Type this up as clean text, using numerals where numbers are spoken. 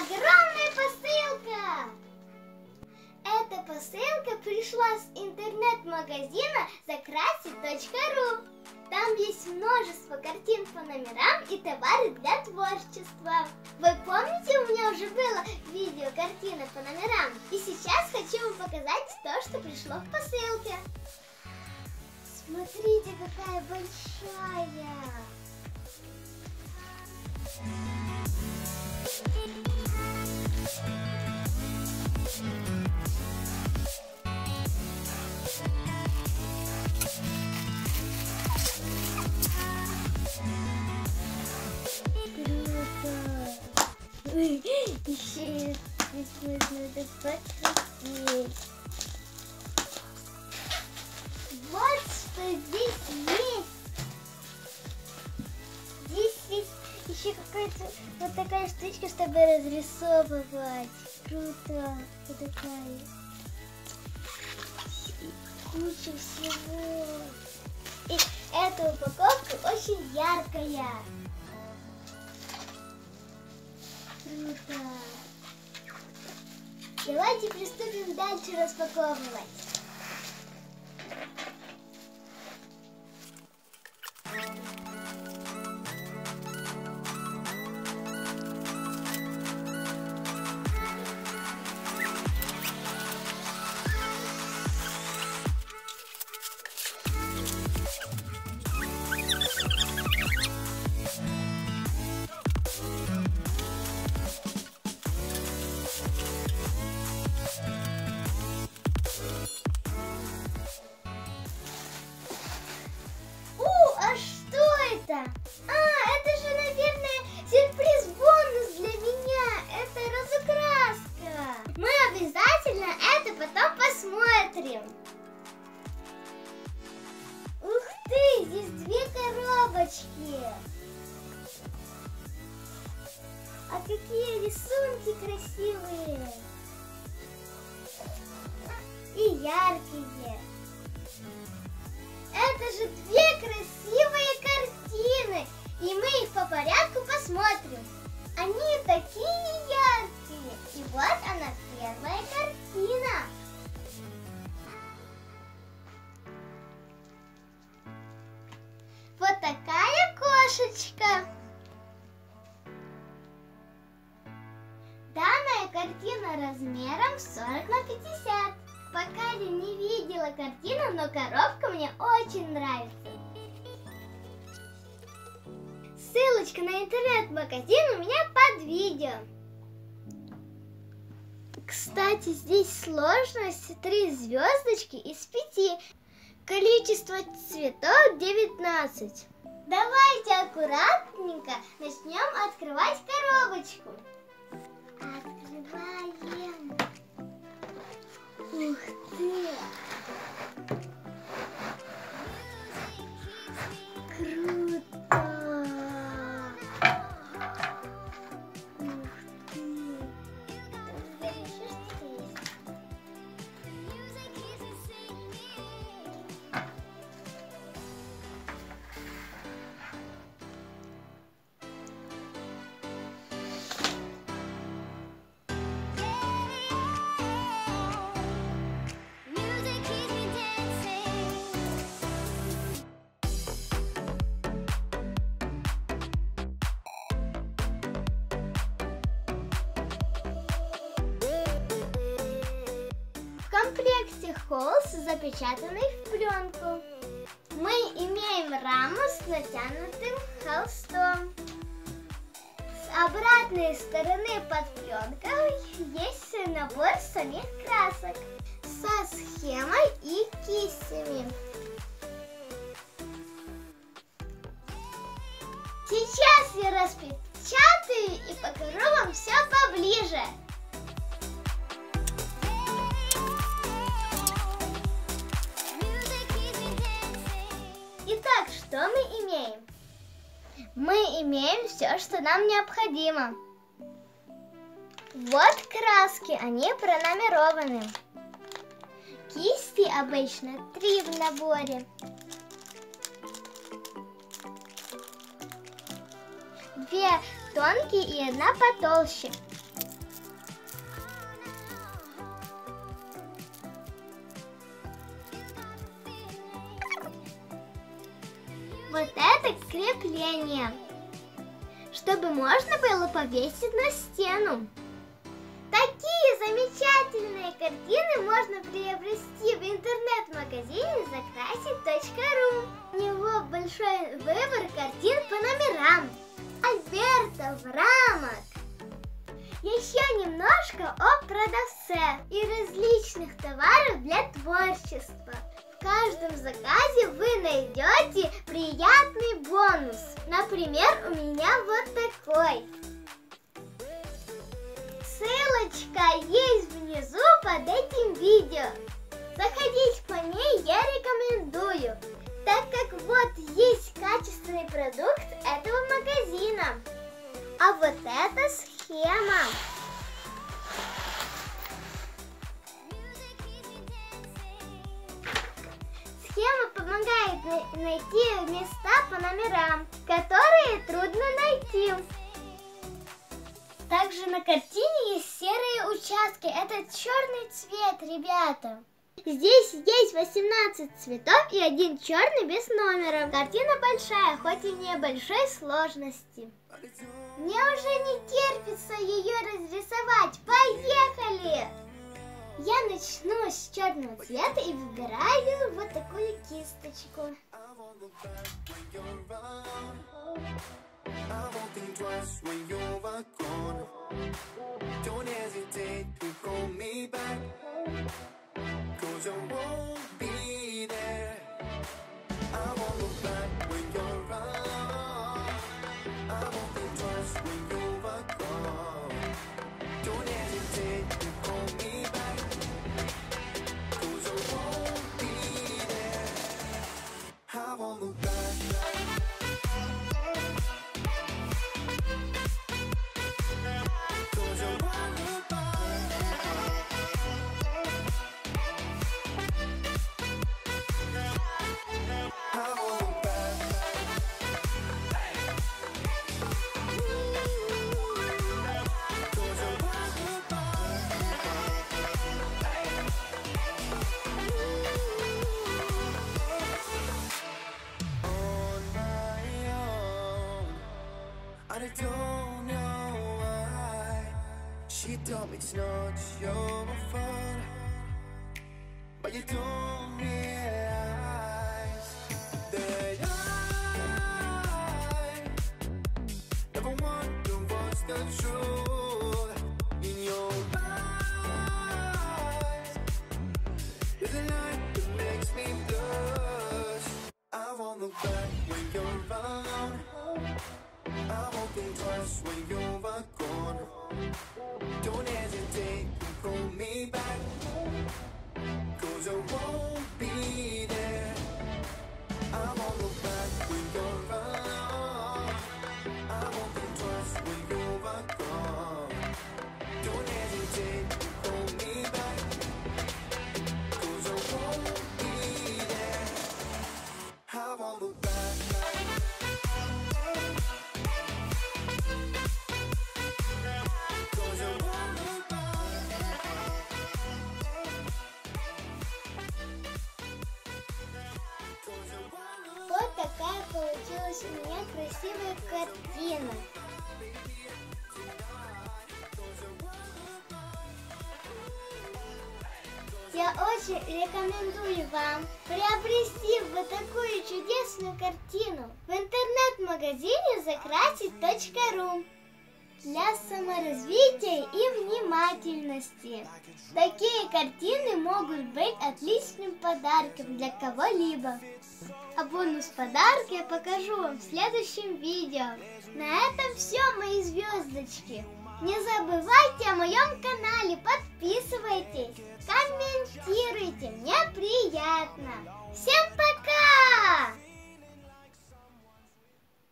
Огромная посылка! Эта посылка пришла с интернет-магазина закрасить.ру. Там есть множество картин по номерам и товары для творчества. Вы помните, у меня уже было видео картина по номерам? И сейчас хочу вам показать то, что пришло в посылке. Смотрите, какая большая! Еще здесь надо посмотреть. Вот что здесь есть. Здесь есть еще какая-то вот такая штучка, чтобы разрисовывать. Круто. Вот такая. Куча всего. И эта упаковка очень яркая. Круто. Давайте приступим дальше распаковывать. А, это же, наверное, сюрприз-бонус для меня. Это разукраска. Мы обязательно это потом посмотрим. Ух ты, здесь две коробочки. А какие рисунки красивые. И яркие. Это же две красивые картины, и мы их по порядку посмотрим. Они такие яркие. И вот она, первая картина. Вот такая кошечка. Данная картина размером 40 на 50. Пока я не видела картину, но коробка мне очень нравится. Ссылочка на интернет-магазин у меня под видео. Кстати, здесь сложность 3 звездочки из 5. Количество цветов 19. Давайте аккуратненько начнем открывать коробочку. Открываем. Ух ты! Круто! Ух ты! Там еще что-то есть. В комплекте холст, запечатанный в пленку. Мы имеем раму с натянутым холстом. С обратной стороны под пленкой есть набор самих красок со схемой и кистями. Сейчас я распечатаю и покажу вам все поближе. Итак, что мы имеем? Мы имеем все, что нам необходимо. Вот краски, они пронумерованы. Кисти обычно 3 в наборе. 2 тонкие и 1 потолще. вот это крепление, чтобы можно было повесить на стену. Такие замечательные картины можно приобрести в интернет-магазине закрасить.ру. У него большой выбор картин по номерам, альбертов, рамок. Еще немножко о продавце и различных товаров для творчества. В каждом заказе вы найдете приятный бонус. Например, у меня вот такой. Ссылочка есть внизу под этим видео. Заходить по ней я рекомендую, так как вот есть качественный продукт этого магазина. А вот эта схема. Схема помогает найти места по номерам, которые трудно найти. Также на картине есть серые участки. Это черный цвет, ребята. Здесь есть 18 цветов и один черный без номера. Картина большая, хоть и небольшой сложности. Мне уже не терпится ее разрисовать. Поехали! Я начну с черного цвета и выбираю вот такую кисточку. I don't know why she told me it's not your fault, but you don't realize that I never want to watch the truth in your eyes. There's a light that makes me blush. I won't look back when you're around. I won't think twice when you were gone. Don't hesitate to call me back, 'cause I won't be there. I won't look back when you're around. I won't think twice when you were gone. Don't hesitate to call me back, 'cause I won't be there. I won't look back. Такая получилась у меня красивая картина. Я очень рекомендую вам приобрести вот такую чудесную картину в интернет-магазине закрасить.ру для саморазвития и внимательности. Такие картины могут быть отличным подарком для кого-либо. А бонус подарка я покажу вам в следующем видео. На этом все, мои звездочки. Не забывайте о моем канале, подписывайтесь, комментируйте, мне приятно. Всем пока!